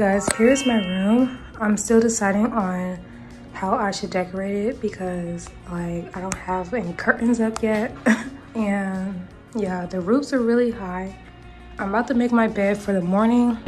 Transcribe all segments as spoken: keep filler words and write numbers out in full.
Guys, here's my room. I'm still deciding on how I should decorate it because like I don't have any curtains up yet. And yeah, the roofs are really high. I'm about to make my bed for the morning.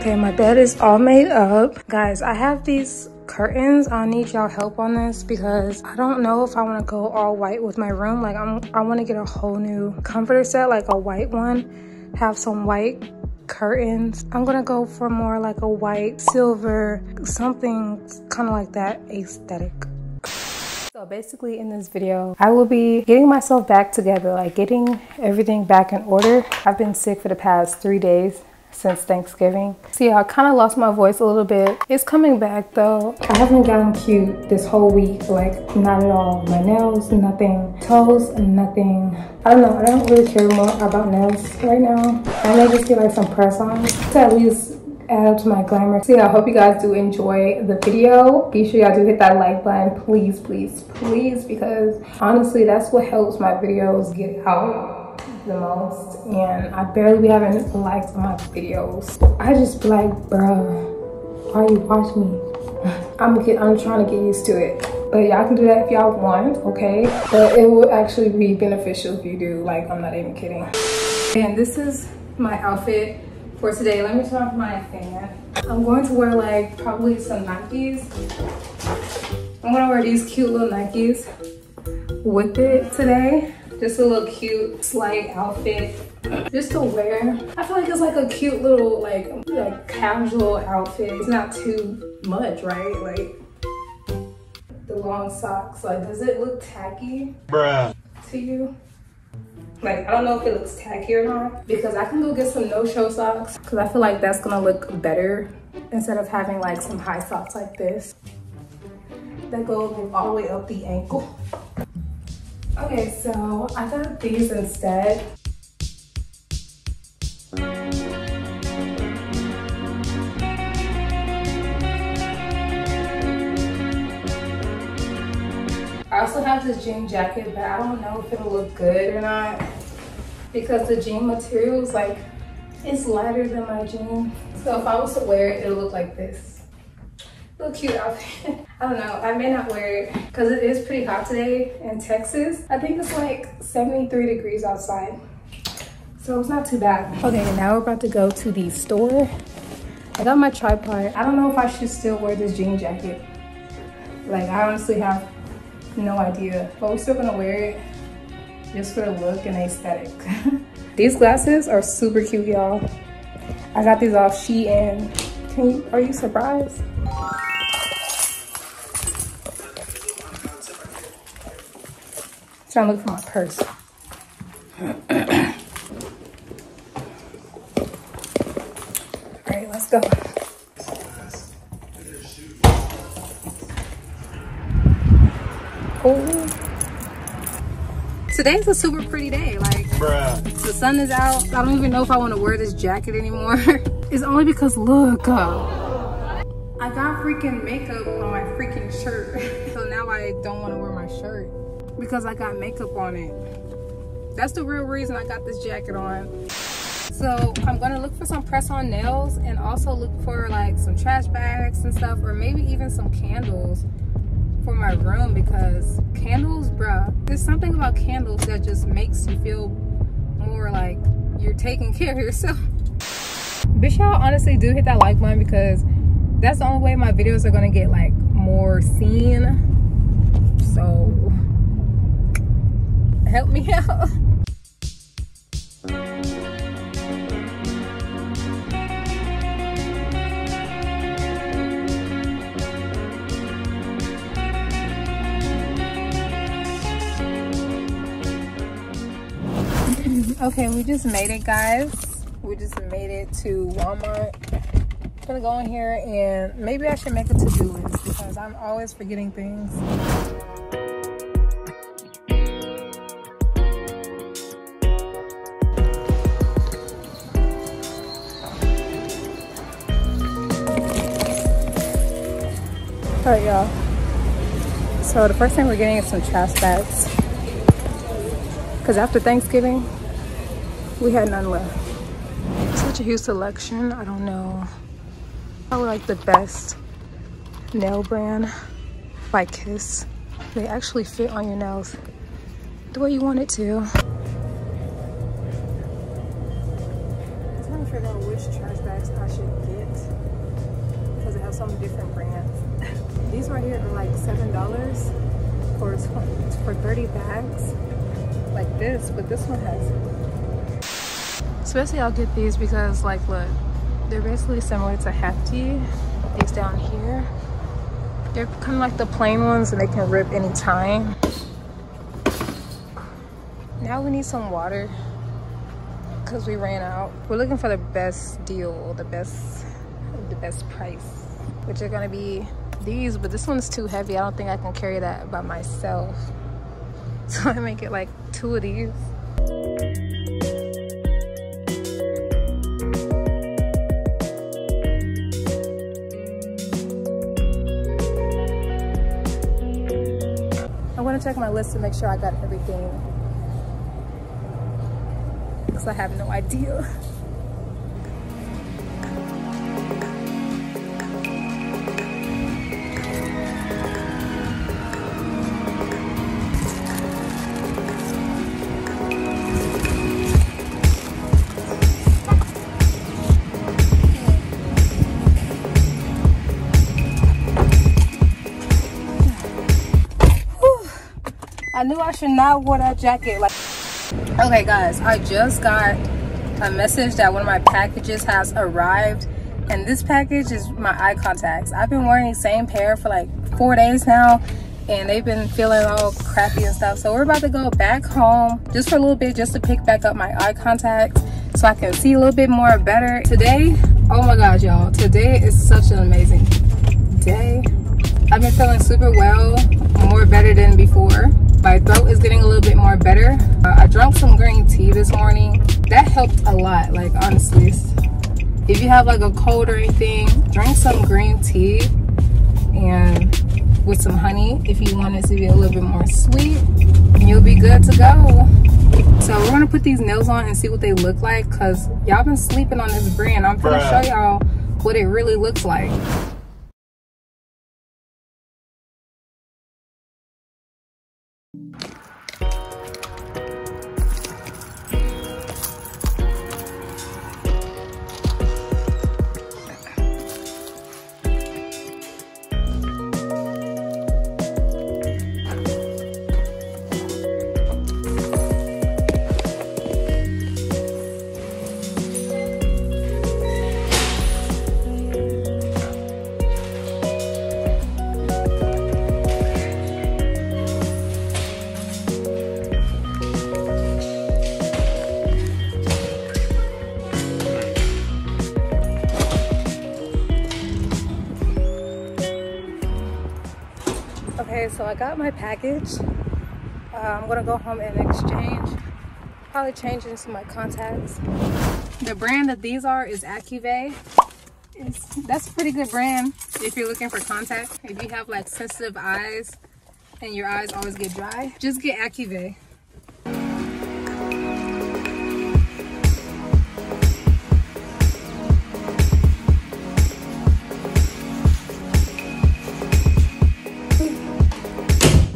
Okay, my bed is all made up. Guys, I have these curtains. I need y'all help on this because I don't know if I want to go all white with my room. Like I'm, I want to get a whole new comforter set, like a white one, have some white curtains. I'm gonna go for more like a white, silver, something kind of like that aesthetic. So basically in this video, I will be getting myself back together, like getting everything back in order. I've been sick for the past three days. Since Thanksgiving. So yeah, I kind of lost my voice a little bit. It's coming back though. I haven't gotten cute this whole week, like not at all. My nails, nothing. Toes, nothing. I don't know, I don't really care more about nails right now. I may just get like some press-ons to at least add up to my glamour. So yeah, I hope you guys do enjoy the video. Be sure y'all do hit that like button, please, please, please, because honestly, that's what helps my videos get out the most. And I barely be having likes on my videos. I just be like, bruh, why you watch me? I'm get, I'm trying to get used to it. But y'all can do that if y'all want, okay? But it will actually be beneficial if you do. Like, I'm not even kidding. And this is my outfit for today. Let me turn off my fan. I'm going to wear like probably some Nikes. I'm gonna wear these cute little Nikes with it today. Just a little cute, slight outfit just to wear. I feel like it's like a cute little like, like casual outfit. It's not too much, right? Like the long socks, like does it look tacky Bruh. to you? Like I don't know if it looks tacky or not because I can go get some no-show socks because I feel like that's gonna look better instead of having like some high socks like this that go all the way up the ankle. Okay, so I got these instead. I also have this jean jacket, but I don't know if it'll look good or not because the jean material is like, it's lighter than my jean. So if I was to wear it, it'll look like this. Little cute outfit. I don't know, I may not wear it because it is pretty hot today in Texas. I think it's like seventy-three degrees outside, so it's not too bad. Okay, now we're about to go to the store. I got my tripod. I don't know if I should still wear this jean jacket. Like I honestly have no idea, but we're still gonna wear it just for the look and aesthetic. These glasses are super cute, y'all. I got these off Shein. Can you, are you surprised? I'm trying to look for my purse. All right, let's go. Oh. Today's a super pretty day. Like, bruh. The sun is out. I don't even know if I want to wear this jacket anymore. It's only because look. Uh, I got freaking makeup on my freaking shirt. So now I don't want to wear my shirt. Because I got makeup on it. That's the real reason I got this jacket on. So I'm gonna look for some press-on nails and also look for like some trash bags and stuff, or maybe even some candles for my room because candles, bruh, there's something about candles that just makes you feel more like you're taking care of yourself. Be sure y'all honestly do hit that like button because that's the only way my videos are gonna get like more seen. So help me out. Okay, we just made it, guys. We just made it to Walmart. I'm gonna go in here and maybe I should make a to-do list because I'm always forgetting things. All right, y'all. So the first thing we're getting is some trash bags. because after Thanksgiving, we had none left. Such a huge selection. I don't know. Probably like the best nail brand by Kiss. They actually fit on your nails the way you want it to. I'm trying to figure out which trash bags I should get because they have so many different brands. These right here are like seven dollars for, for thirty bags like this, but this one has it. So basically I'll get these because, like, look, they're basically similar to Hefty. These down here, they're kind of like the plain ones and they can rip anytime. Now we need some water because we ran out. We're looking for the best deal, the best the best price, which are gonna be these, but this one's too heavy. I don't think I can carry that by myself, so I make it like two of these. Check my list to make sure I got everything, because I have no idea. I knew I should not wear that jacket. Like, okay guys, I just got a message that one of my packages has arrived, and this package is my eye contacts. I've been wearing the same pair for like four days now, and they've been feeling all crappy and stuff. So we're about to go back home just for a little bit, just to pick back up my eye contacts so I can see a little bit more better. Today, oh my God, y'all, today is such an amazing day. I've been feeling super well, more better than before. My throat is getting a little bit more better. Uh, I drank some green tea this morning. That helped a lot, like honestly. If you have like a cold or anything, drink some green tea and with some honey if you want it to be a little bit more sweet, and you'll be good to go. So we're gonna put these nails on and see what they look like, because y'all been sleeping on this brand. I'm gonna show y'all what it really looks like. So I got my package. Uh, I'm gonna go home and exchange. Probably change into my contacts. The brand that these are is Acuvue. It's, that's a pretty good brand if you're looking for contacts. If you have like sensitive eyes and your eyes always get dry, just get Acuvue.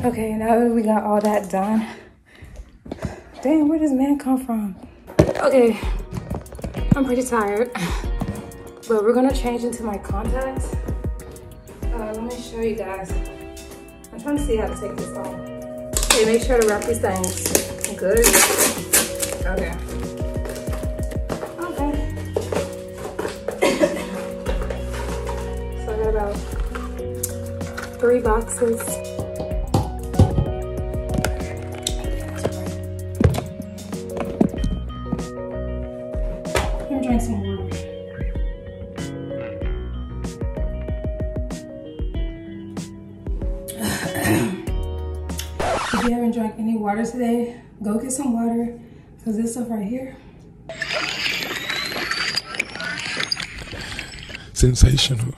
Okay, now that we got all that done. Damn, where does man come from? Okay, I'm pretty tired, but we're gonna change into my contacts. Uh, let me show you guys. I'm trying to see how to take this off. Okay, make sure to wrap these things good. Okay. Okay. So I got about three boxes. If you haven't drank any water today, go get some water, because this stuff right here. Sensational.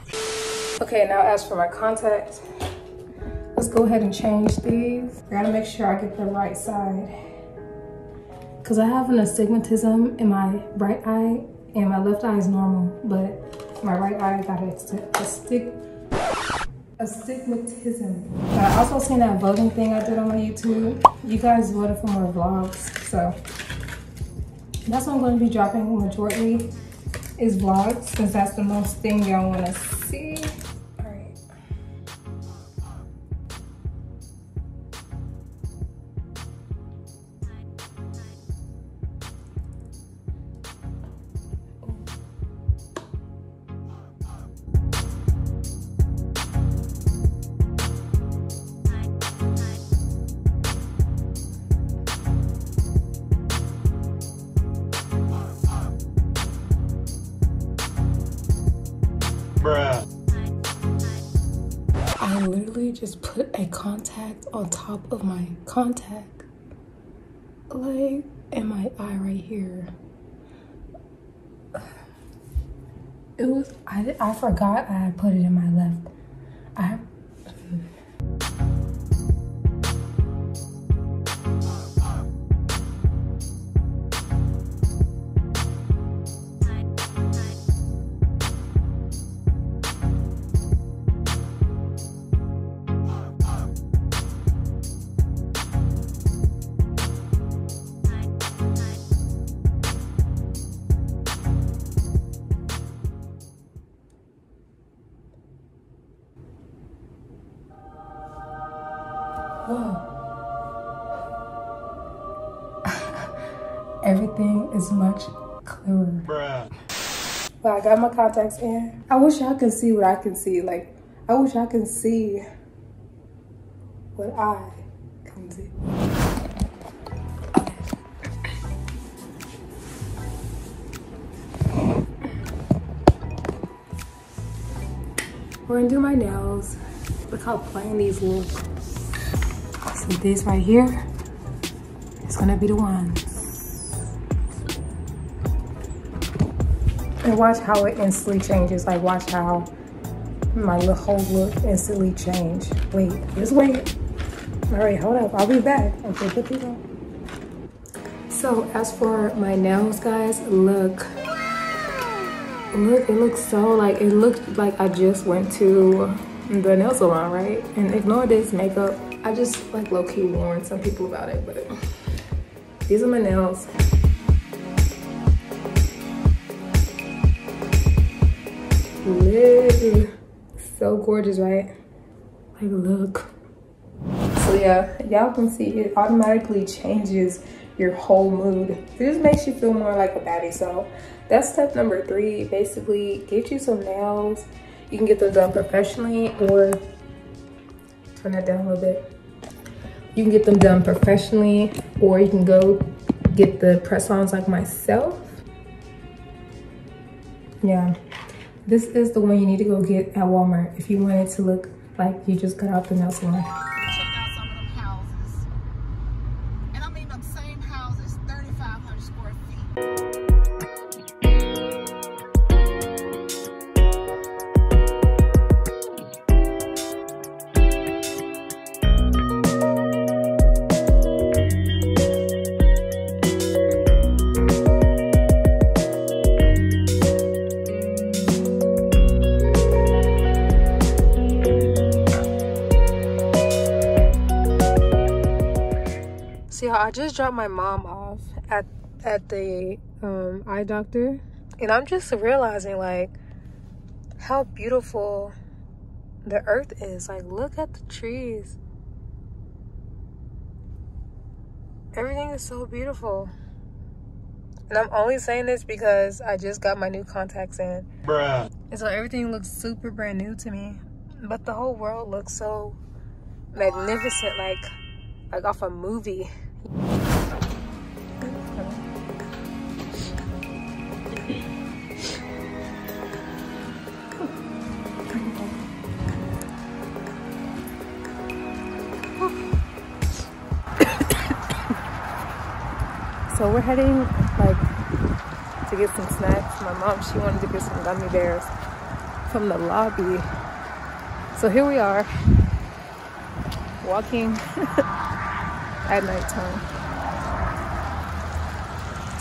Okay, now as for my contacts, let's go ahead and change these. Gotta make sure I get the right side. because I have an astigmatism in my right eye, and my left eye is normal, but my right eye got a stick. Astigmatism. But I also seen that vlogging thing I did on my YouTube. You guys voted for more vlogs, so that's what I'm going to be dropping majority is vlogs, since that's the most thing y'all want to see. All right. Bruh. I literally just put a contact on top of my contact, like, in my eye right here. It was, I, I forgot I had put it in my left. I Whoa. Everything is much clearer. Bruh. But I got my contacts in. I wish y'all could see what I can see. Like, I wish y'all could see what I can see. We're gonna do my nails. Look how plain these look. So this right here is gonna be the one. And watch how it instantly changes. Like, watch how my whole look instantly change. Wait, just wait. All right, hold up, I'll be back. Okay, put these on. So as for my nails, guys, look. Look, it looks so like, it looked like I just went to the nail salon, right? And ignore this makeup. I just like low-key warned some people about it, but these are my nails. Literally, so gorgeous, right? Like, look. So yeah, y'all can see it automatically changes your whole mood. It just makes you feel more like a baddie. So that's step number three. Basically, get you some nails. You can get them done professionally, or turn that down a little bit. You can get them done professionally, or you can go get the press-ons like myself. Yeah, this is the one you need to go get at Walmart if you want it to look like you just got out the nail salon. I just dropped my mom off at at the um, eye doctor, and I'm just realizing like how beautiful the earth is. Like, look at the trees. Everything is so beautiful. And I'm only saying this because I just got my new contacts in. Bruh. And so everything looks super brand new to me. But the whole world looks so magnificent, like like off a movie. So we're heading like to get some snacks. My mom, she wanted to get some gummy bears from the lobby. So here we are, walking at nighttime.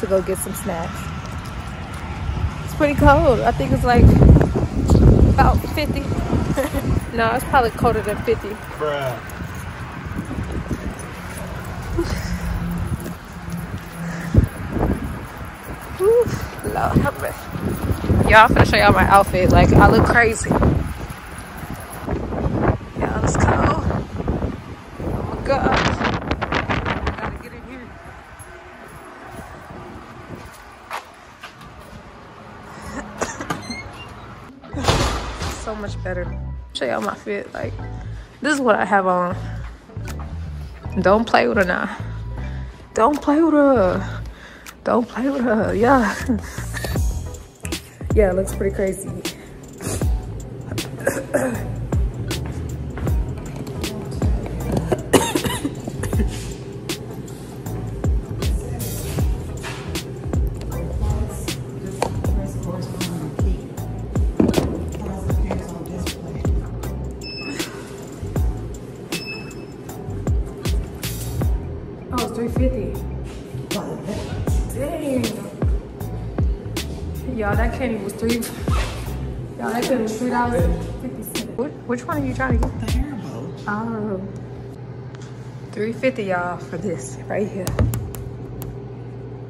to go get some snacks. It's pretty cold. I think it's like about fifty. No, it's probably colder than fifty. Bruh. Oof, Lord have mercy. Y'all, I'm gonna show y'all my outfit. Like, I look crazy. Y'all, it's cold. Oh my God. I gotta get in here. So much better. Show y'all my fit. Like, this is what I have on. Don't play with her now. Don't play with her. Don't play with her. Yeah. Yeah, it looks pretty crazy. Which one are you trying to get? The hair boat. Oh. three fifty y'all for this right here.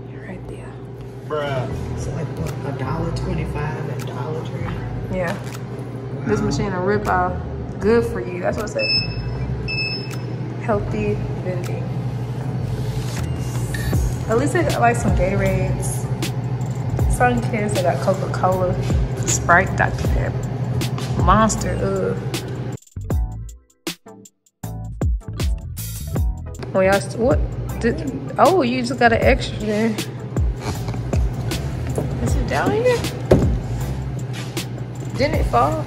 Right there. Bruh. It's like what, a dollar twenty-five at Dollar Tree? Yeah. Wow. This machine will rip off. Good for you. That's what I said. Healthy vending. At least they got like some Gatorades. Some kids, they got Coca-Cola, Sprite, Doctor Pepper. Monster, ugh. When y'all, what? Did, oh, you just got an extra there. Is it down here? Didn't it fall?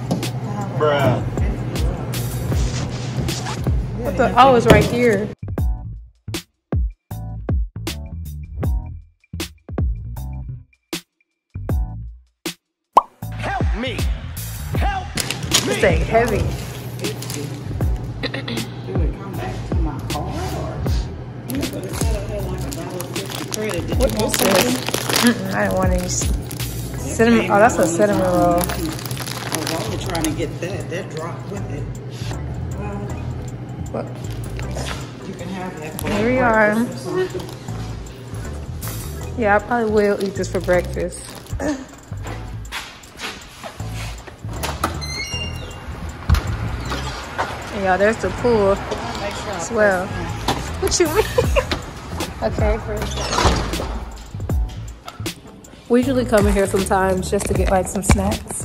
Bruh. What the? Oh, it's right here. Help me. This thing heavy. Do it come back to my car or? What is this? Mm-mm, I don't want any cinnamon. Oh, that's a cinnamon roll. I was trying to get that. That dropped with it. What? You can have that. Here we are. Yeah, I probably will eat this for breakfast. Y'all, there's the pool as well. What you mean? Okay, first. We usually come in here sometimes just to get like some snacks.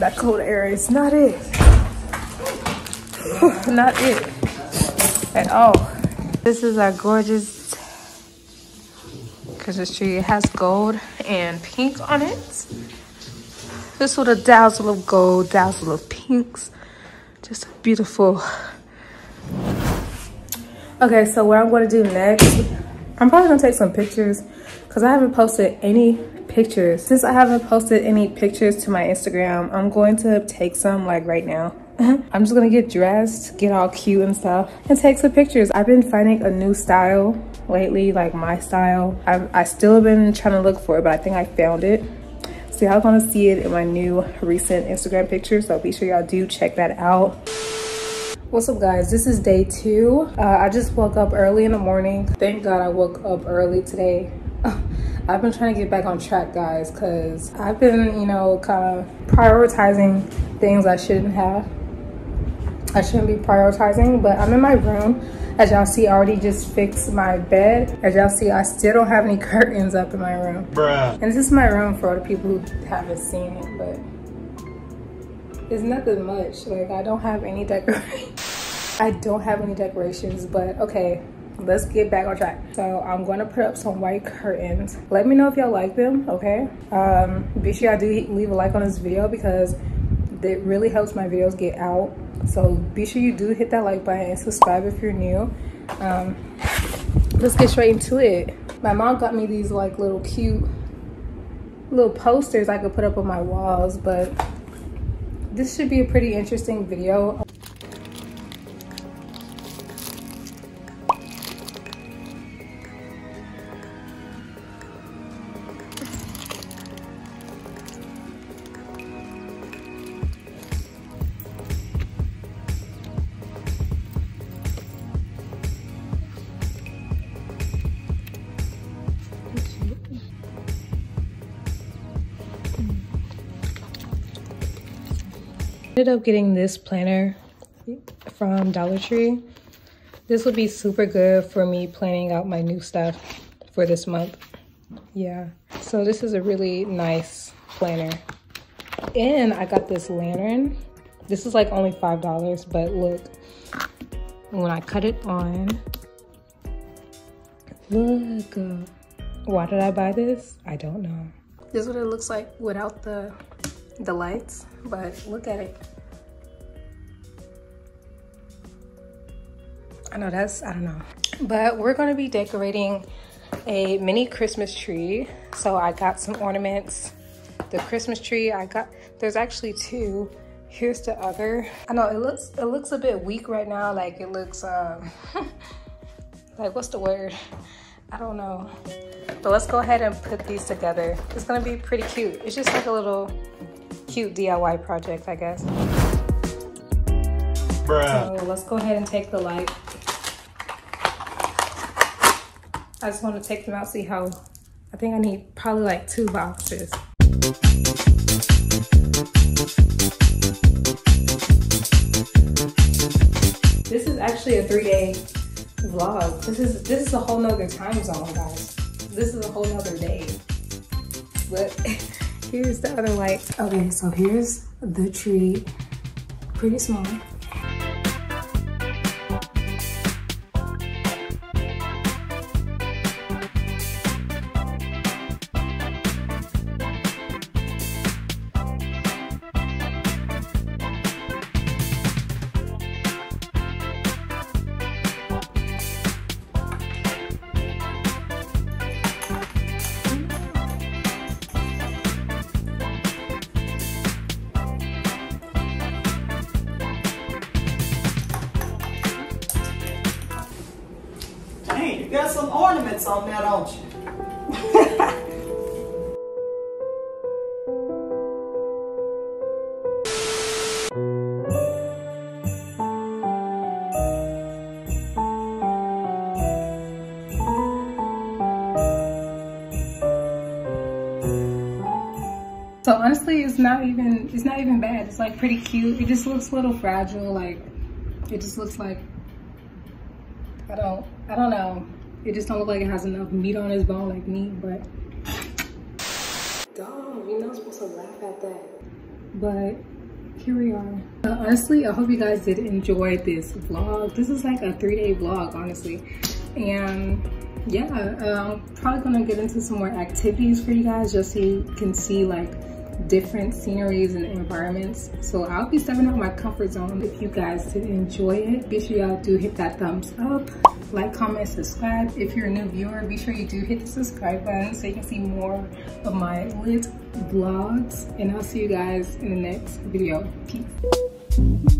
That cold air is not it. Not it at all. This is our gorgeous Christmas tree. It has gold and pink on it. This with a dazzle of gold, dazzle of pinks. Just beautiful. Okay, so what I'm going to do next, I'm probably going to take some pictures because I haven't posted any pictures. Since I haven't posted any pictures to my Instagram, I'm going to take some like right now. I'm just gonna get dressed, get all cute and stuff, and take some pictures. I've been finding a new style lately, like my style. I've, I still have been trying to look for it, but I think I found it. So y'all gonna see it in my new recent Instagram picture, so be sure y'all do check that out. What's up guys, this is day two. Uh, I just woke up early in the morning. Thank God I woke up early today. I've been trying to get back on track guys, because I've been, you know, kind of prioritizing things I shouldn't have. I shouldn't be prioritizing, but I'm in my room. As y'all see, I already just fixed my bed. As y'all see, I still don't have any curtains up in my room. Bruh. And this is my room for all the people who haven't seen it, but it's nothing much. Like, I don't have any decorations. I don't have any decorations, but okay. let's get back on track. So I'm going to put up some white curtains. Let me know if y'all like them, okay? Um, be sure y'all do leave a like on this video because it really helps my videos get out. So be sure you do hit that like button and subscribe if you're new. Um, let's get straight into it. My mom got me these like little cute little posters I could put up on my walls, but this should be a pretty interesting video. Ended up getting this planner from Dollar Tree. This would be super good for me planning out my new stuff for this month. Yeah, so this is a really nice planner. And I got this lantern. This is like only five dollars, but look, when I cut it on, look. Why did I buy this? I don't know. This is what it looks like without the the lights, but look at it. I know that's, I don't know. But we're gonna be decorating a mini Christmas tree. So I got some ornaments. The Christmas tree I got, there's actually two. Here's the other. I know it looks, it looks a bit weak right now. Like it looks, um, like what's the word? I don't know. But let's go ahead and put these together. It's gonna be pretty cute. It's just like a little cute D I Y project, I guess. Bruh. So let's go ahead and take the light. I just want to take them out, see how. I think I need probably like two boxes. This is actually a three-day vlog. This is this is a whole nother time zone, guys. This is a whole nother day. But here's the other light. Okay, so here's the tree. Pretty small. There's some ornaments on there, don't you? So honestly, it's not even it's not even bad. It's like pretty cute. It just looks a little fragile. Like it just looks like I don't I don't know. It just don't look like it has enough meat on its bone like me, but. Dog, you're not supposed to laugh at that. But here we are. Uh, honestly, I hope you guys did enjoy this vlog. This is like a three-day vlog, honestly. And yeah, uh, I'm probably gonna get into some more activities for you guys just so you can see like different sceneries and environments. So I'll be stepping out of my comfort zone. If you guys did enjoy it, be sure y'all do hit that thumbs up, like, comment, subscribe. If you're a new viewer, be sure you do hit the subscribe button so you can see more of my lit vlogs. And I'll see you guys in the next video. Peace.